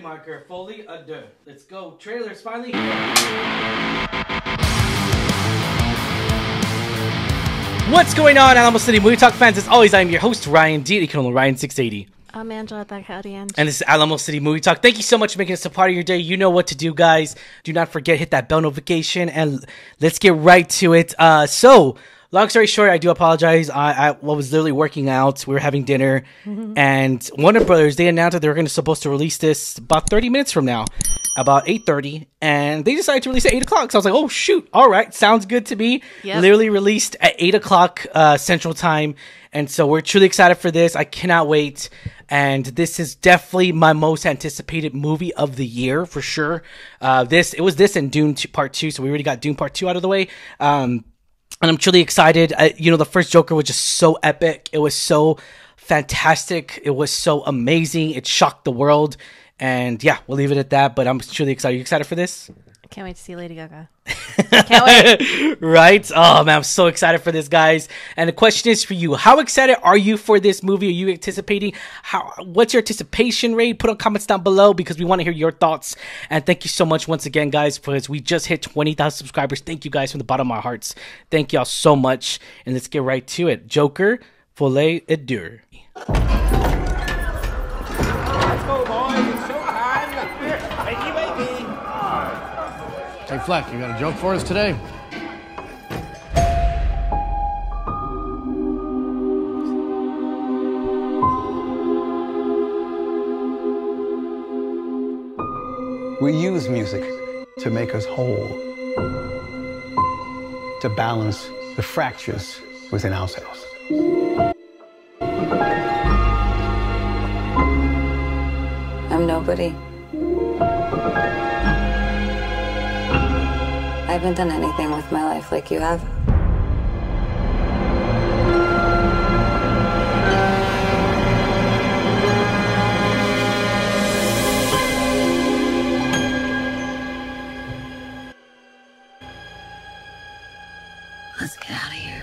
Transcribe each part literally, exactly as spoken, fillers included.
Monday marker, Folie à Deux. Let's go. Trailers finally here. What's going on, Alamo City Movie Talk fans? As always, I am your host, Ryan Deacon, you can only Ryan six eighty. I'm Angela De Howdy, and this is Alamo City Movie Talk. Thank you so much for making us a part of your day. You know what to do, guys. Do not forget, hit that bell notification, and let's get right to it. Uh, so, long story short, I do apologize. I, I was literally working out. We were having dinner, mm-hmm. and Warner Brothers, they announced that they were going to supposed to release this about thirty minutes from now, about eight thirty, and they decided to release at eight o'clock. So I was like, oh, shoot. All right. Sounds good to me. Yep. Literally released at eight o'clock uh, Central Time. And so we're truly excited for this. I cannot wait. And this is definitely my most anticipated movie of the year, for sure. Uh, this It was this and Dune Part two, so we already got Dune Part two out of the way. Um, and I'm truly excited. I, you know, the first Joker was just so epic. It was so fantastic. It was so amazing. It shocked the world. And yeah, we'll leave it at that. But I'm truly excited. Are you excited for this? Can't wait to see Lady Gaga. Can't wait. Right? Oh, man, I'm so excited for this, guys. And the question is for you. How excited are you for this movie? Are you anticipating? How? What's your anticipation rate? Put on comments down below because we want to hear your thoughts. And thank you so much once again, guys, because we just hit twenty thousand subscribers. Thank you guys from the bottom of our hearts. Thank y'all so much. And let's get right to it. Joker, Folie à Deux. Hey, Fleck, you got a joke for us today? We use music to make us whole, to balance the fractures within ourselves. I'm nobody. I haven't done anything with my life like you have. Let's get out of here.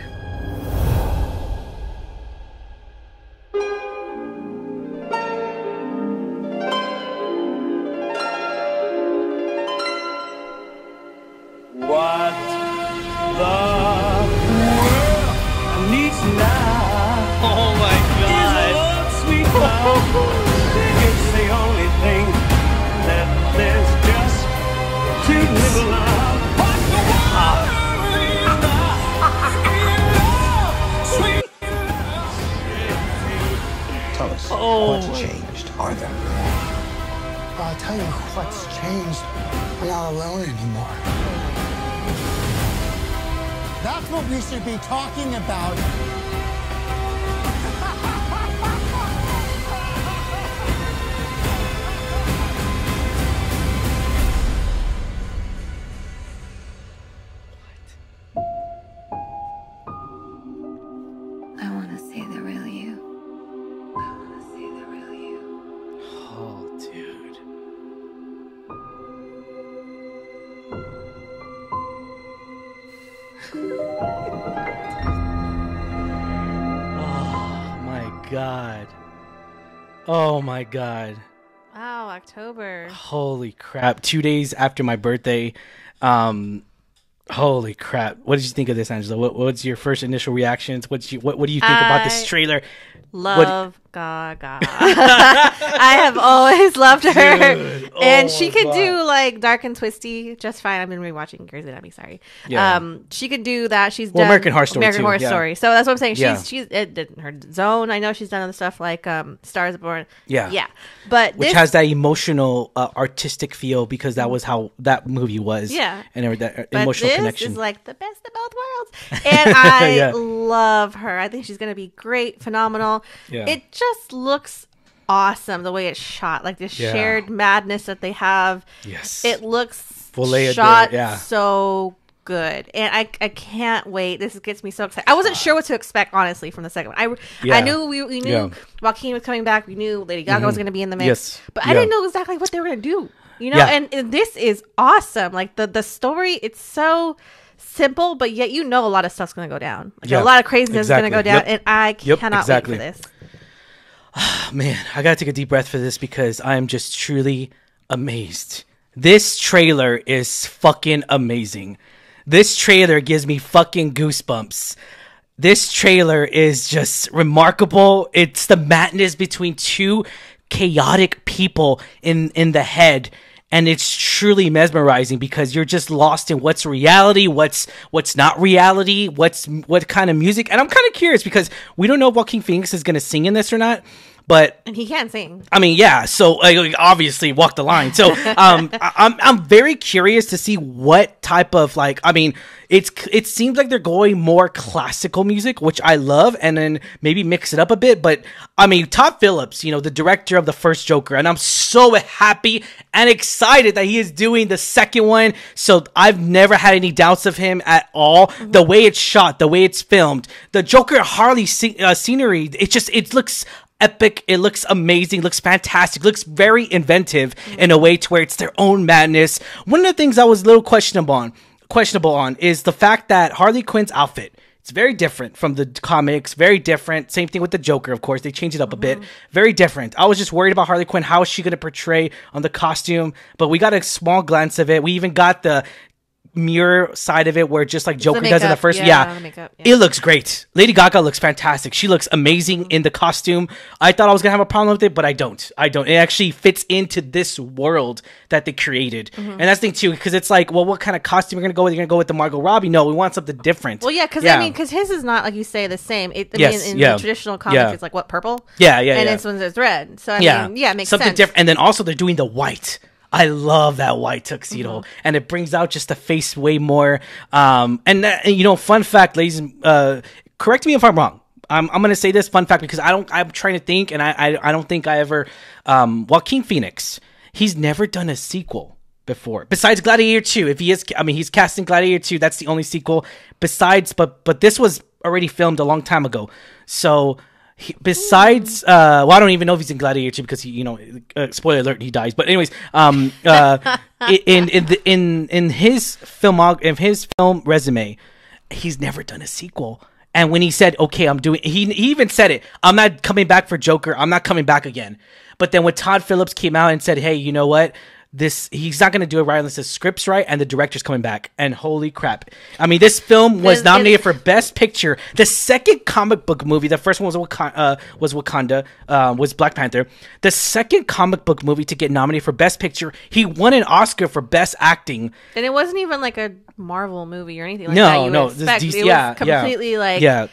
Oh. What's changed, Arthur? Well, I'll tell you what's changed. We're not alone anymore. That's what we should be talking about. God. Oh my God. Wow, October. Holy crap. Two days after my birthday. Um holy crap. What did you think of this, Angela? What what's your first initial reactions? What's you what what do you think I about this trailer? Love what... Gaga. I have always loved her. Dude. And oh, she could God. do like dark and twisty just fine. I've been rewatching Crazy Emmy, sorry. Yeah. Um she could do that. She's well, done American Horror Story. American too. Horror yeah. Story. So that's what I'm saying. She's yeah. she's it, it, her zone. I know she's done other stuff like um Star is Born. Yeah. Yeah. But Which this... has that emotional uh, artistic feel because that was how that movie was. Yeah. And that but emotional this connection. Is like the best of both worlds. And I yeah. love her. I think she's gonna be great, phenomenal. Yeah. It just looks awesome the way it's shot, like this yeah. shared madness that they have. Yes, it looks Folie shot yeah. so good, and I I can't wait. This gets me so excited. I wasn't uh, sure what to expect honestly from the second one. I yeah. I knew we, we knew yeah. Joaquin was coming back. We knew Lady Gaga mm-hmm. was going to be in the mix, yes. but I yeah. didn't know exactly what they were going to do. You know, yeah. and, and this is awesome. Like the the story, it's so simple, but yet you know a lot of stuff's going to go down. Like, yeah. a lot of craziness exactly. is going to go down, yep. and I yep. cannot exactly. wait for this. Man, I gotta take a deep breath for this because I am just truly amazed. This trailer is fucking amazing. This trailer gives me fucking goosebumps. This trailer is just remarkable. It's the madness between two chaotic people in, in the head. And it's truly mesmerizing because you're just lost in what's reality, what's what's not reality, what's what kind of music. And I'm kind of curious because we don't know if Joaquin Phoenix is going to sing in this or not. But and he can sing. I mean, yeah. So like, obviously, walk the line. So um, I, I'm I'm very curious to see what type of like. I mean, it's it seems like they're going more classical music, which I love, and then maybe mix it up a bit. But I mean, Todd Phillips, you know, the director of the first Joker, and I'm so happy and excited that he is doing the second one. So I've never had any doubts of him at all. Mm-hmm. The way it's shot, the way it's filmed, the Joker Harley sc uh, scenery, it just it looks epic. It looks amazing, looks fantastic, looks very inventive in a way to where it's their own madness. One of the things I was a little questionable on, questionable on is the fact that Harley Quinn's outfit, it's very different from the comics, very different. Same thing with the Joker, of course. They changed it up a bit. Very different. I was just worried about Harley Quinn. How is she going to portray on the costume? But we got a small glance of it. We even got the mirror side of it where just like Joker does in the first, yeah, yeah. Makeup, yeah, it looks great. Lady Gaga looks fantastic. She looks amazing mm-hmm. in the costume. I thought I was gonna have a problem with it, but I don't. I don't. It actually fits into this world that they created, mm-hmm. and that's the thing too, because it's like, well, what kind of costume you're gonna go with? You're gonna go with the Margot Robbie? No, we want something different. Well, yeah, because yeah. I mean, because his is not like you say the same. It, I yes, mean, in yeah. the traditional comics, yeah. it's like what purple, yeah, yeah, and yeah. this one's it's red. So I yeah, mean, yeah, it makes something sense. different. And then also they're doing the white. I love that white tuxedo, mm-hmm. and it brings out just the face way more. Um, and, that, and you know, fun fact, ladies, uh, correct me if I'm wrong. I'm, I'm going to say this fun fact because I don't. I'm trying to think, and I I, I don't think I ever. Um, Joaquin Phoenix, he's never done a sequel before, besides Gladiator Two. If he is, I mean, he's casting Gladiator Two. That's the only sequel. Besides, but but this was already filmed a long time ago, so. He, besides, uh, well, I don't even know if he's in Gladiator Two because he, you know, uh, spoiler alert, he dies. But anyways, um, uh, in in the, in in his filmog, in his film resume, he's never done a sequel. And when he said, "Okay, I'm doing," he he even said it. I'm not coming back for Joker. I'm not coming back again. But then when Todd Phillips came out and said, "Hey, you know what? This he's not going to do it right unless the script's right and the director's coming back." And holy crap! I mean, this film was nominated for Best Picture. The second comic book movie, the first one was Wak uh, was Wakanda, uh, was Black Panther. The second comic book movie to get nominated for Best Picture. He won an Oscar for Best Acting. And it wasn't even like a Marvel movie or anything like no, that. You no, no, it yeah, was completely yeah, like yeah.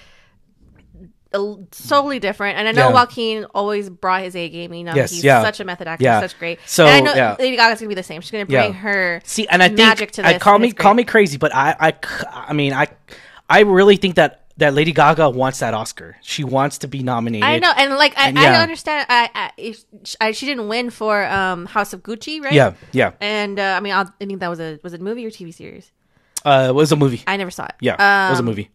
solely different. And I know yeah. Joaquin always brought his A game. You know, yes, he's yeah. such a method actor, yeah. such great. So and I know yeah. Lady Gaga's gonna be the same. She's gonna bring yeah. her see, and I magic think to this. I call me call me crazy, but I, I, I mean, I, I really think that that Lady Gaga wants that Oscar. She wants to be nominated. I know, and like I, and, yeah. I understand. I, I, if, I she didn't win for um House of Gucci, right? Yeah, yeah. And uh, I mean, I'll, I think that was a was it a movie or T V series? Uh, it was a movie. I never saw it. Yeah, um, it was a movie.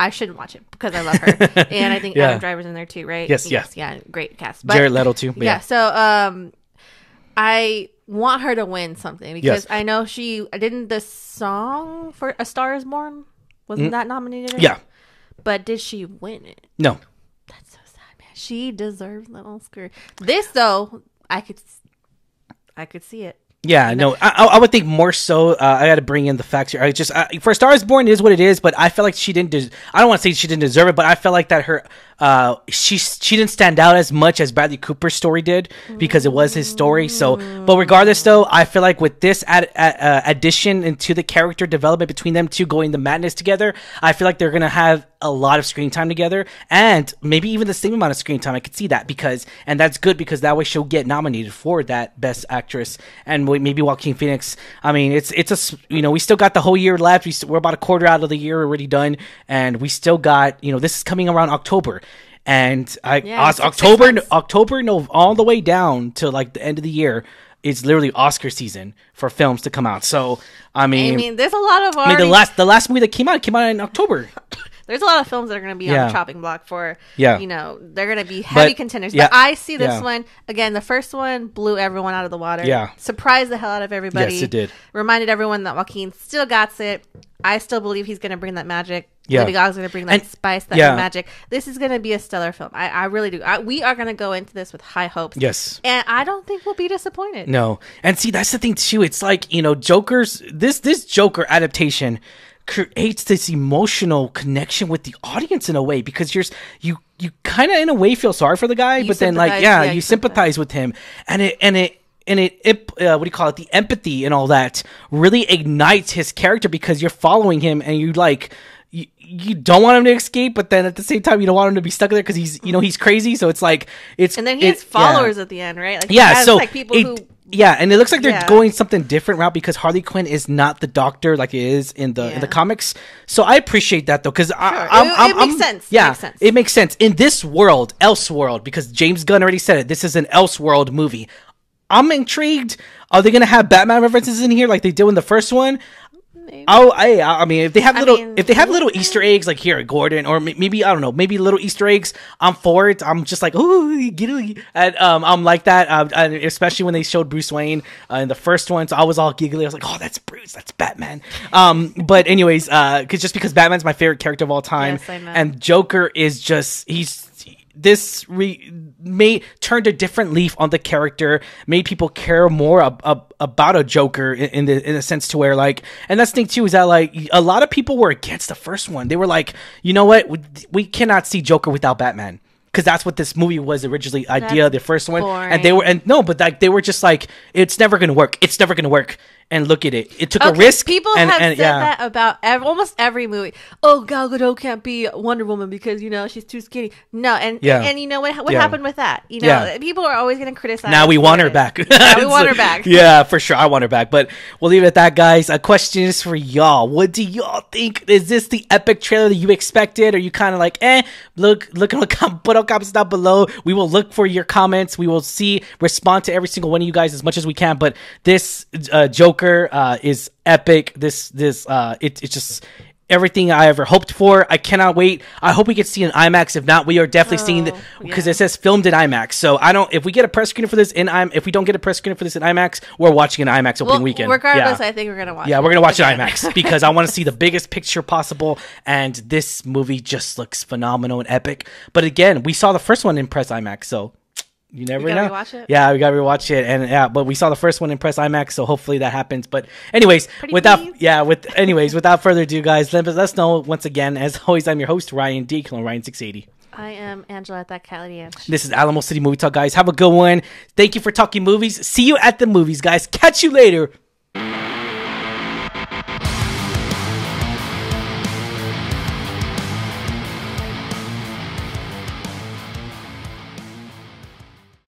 I shouldn't watch it because I love her. And I think yeah. Adam Driver's in there too, right? Yes, yes. Yeah, yeah, great cast. But, Jared Leto too. Yeah, yeah, so um, I want her to win something because yes. I know she didn't the song for A Star is Born? Wasn't mm. that nominated? Or? Yeah. But did she win it? No. That's so sad, man. She deserves that Oscar. This, though, I could, I could see it. Yeah, no, I, I would think more so. Uh, I got to bring in the facts here. I just uh, for Star is Born is what it is, but I felt like she didn't. Des I don't want to say she didn't deserve it, but I felt like that her uh, she she didn't stand out as much as Bradley Cooper's story did because it was his story. So, but regardless, though, I feel like with this ad ad uh, addition into the character development between them two going the madness together, I feel like they're gonna have a lot of screen time together, and maybe even the same amount of screen time. I could see that because, and that's good because that way she'll get nominated for that Best Actress, and maybe Joaquin Phoenix. I mean, it's it's a you know we still got the whole year left. We we're about a quarter out of the year already done, and we still got you know this is coming around October, and I yeah, Os October October no all the way down to like the end of the year. It's literally Oscar season for films to come out. So I mean, I mean, there's a lot of already I mean, the last the last movie that came out came out in October. there's a lot of films that are going to be yeah. on the chopping block for, yeah. you know, they're going to be heavy but, contenders. Yeah. But I see this yeah. one, again, the first one blew everyone out of the water. Yeah. Surprised the hell out of everybody. Yes, it did. Reminded everyone that Joaquin still got it. I still believe he's going to bring that magic. Yeah. Lady Gaga's going to bring that and, spice, that yeah. magic. This is going to be a stellar film. I, I really do. I, we are going to go into this with high hopes. Yes. And I don't think we'll be disappointed. No. And see, that's the thing, too. It's like, you know, Joker's, this this Joker adaptation creates this emotional connection with the audience in a way, because you're, you you kind of in a way feel sorry for the guy, you but then like, yeah, yeah you, you sympathize, sympathize with him. And it, and it, And it, it uh, what do you call it? The empathy and all that really ignites his character, because you're following him and you like, you, you don't want him to escape, but then at the same time you don't want him to be stuck there because he's, you know, he's crazy. So it's like it's and then he it, has followers yeah. at the end, right? Like, yeah, has, so like people it, who. Yeah, and it looks like they're yeah. going something different route, because Harley Quinn is not the doctor like it is in the yeah. in the comics. So I appreciate that, though, because sure. it, it makes I'm, sense. Yeah, it makes sense. It makes sense in this world, Elseworld, because James Gunn already said it. This is an Elseworld movie. I'm intrigued. Are they going to have Batman references in here like they do in the first one? Maybe. Oh, I, I mean, if they have I little, mean, if they have little Easter eggs like here at Gordon, or maybe I don't know, maybe little Easter eggs. I'm for it. I'm just like, ooh, giggly, and um, I'm like that. Uh, and especially when they showed Bruce Wayne uh, in the first one, so I was all giggly. I was like, oh, that's Bruce, that's Batman. Um, but anyways, because uh, just because Batman's my favorite character of all time, yes, and Joker is just he's. This re- may turned a different leaf on the character, made people care more ab- ab- about a Joker in, in the in a sense to where like, and that's the thing too, is that like a lot of people were against the first one. They were like, you know what, we, we cannot see Joker without Batman, because that's what this movie was originally that's idea the first one, boring. and they were and no, but like they were just like, it's never gonna work, it's never gonna work. And look at it. It took okay, a risk. People and, have and, said yeah. that about ev- almost every movie. Oh, Gal Gadot can't be Wonder Woman because, you know, she's too skinny. No, and yeah. and, and you know what What yeah. happened with that? You know, yeah. people are always going to criticize. Now we want her back. Now we want her back. Yeah, for sure. I want her back. But we'll leave it at that, guys. A question is for y'all. What do y'all think? Is this the epic trailer that you expected? Are you kind of like, eh, look, look at the comments down below. We will look for your comments. We will see, respond to every single one of you guys as much as we can. But this uh, Joker Uh, is epic. This this uh, it, it's just everything I ever hoped for. I cannot wait. I hope we get to see an IMAX. If not, we are definitely oh, seeing it, because yeah. it says filmed in IMAX. So I don't. If we get a press screener for this in IMAX, if we don't get a press screener for this in IMAX, we're watching an IMAX opening well, weekend. Regardless, yeah. I think we're gonna watch. Yeah, it. we're gonna watch an IMAX because I want to see the biggest picture possible. And this movie just looks phenomenal and epic. But again, we saw the first one in press IMAX, so. You never we gotta know. Rewatch it. Yeah, we gotta rewatch it, and yeah, but we saw the first one in press IMAX, so hopefully that happens. But anyways, Pretty without please. yeah, with anyways, without further ado, guys, let, let us know once again. As always, I'm your host Ryan Deacon, Ryan six eighty. I am Angela at that Cali Ange. This is Alamo City Movie Talk, guys. Have a good one. Thank you for talking movies. See you at the movies, guys. Catch you later.